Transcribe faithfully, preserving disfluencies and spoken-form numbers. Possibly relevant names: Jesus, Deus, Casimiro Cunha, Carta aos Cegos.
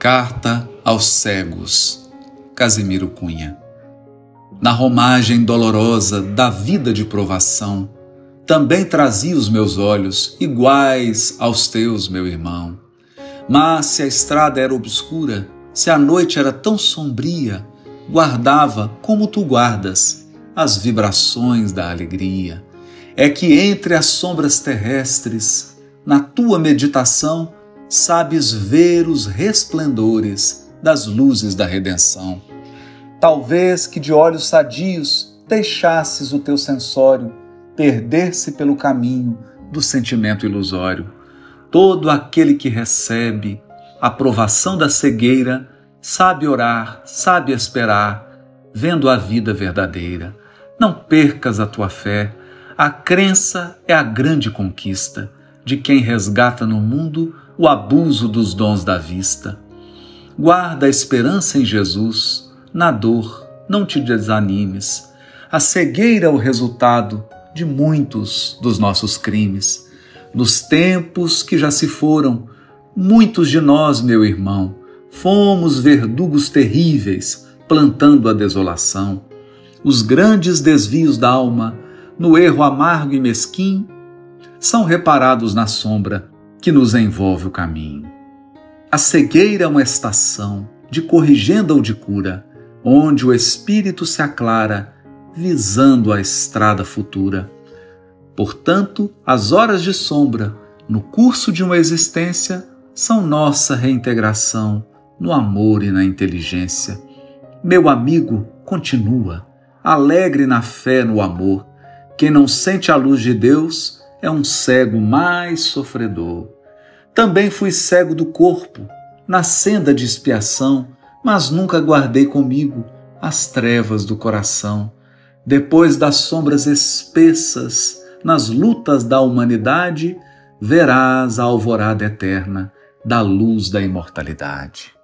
Carta aos Cegos, Casimiro Cunha. Na romagem dolorosa da vida de provação, também trazia os meus olhos iguais aos teus, meu irmão. Mas se a estrada era obscura, se a noite era tão sombria, guardava, como tu guardas, as vibrações da alegria. É que entre as sombras terrestres, na tua meditação, sabes ver os resplendores das luzes da redenção. Talvez que de olhos sadios deixasses o teu sensório perder-se pelo caminho do sentimento ilusório. Todo aquele que recebe a provação da cegueira sabe orar, sabe esperar, vendo a vida verdadeira. Não percas a tua fé, a crença é a grande conquista de quem resgata no mundo o abuso dos dons da vista. Guarda a esperança em Jesus, na dor, não te desanimes. A cegueira é o resultado de muitos dos nossos crimes. Nos tempos que já se foram, muitos de nós, meu irmão, fomos verdugos terríveis, plantando a desolação. Os grandes desvios da alma, no erro amargo e mesquinho, são reparados na sombra que nos envolve o caminho. A cegueira é uma estação de corrigenda ou de cura, onde o espírito se aclara, visando a estrada futura. Portanto, as horas de sombra, no curso de uma existência, são nossa reintegração no amor e na inteligência. Meu amigo, continua, alegre na fé no amor. Quem não sente a luz de Deus é um cego mais sofredor. Também fui cego do corpo, na senda de expiação, mas nunca guardei comigo as trevas do coração. Depois das sombras espessas, nas lutas da humanidade, verás a alvorada eterna da luz da imortalidade.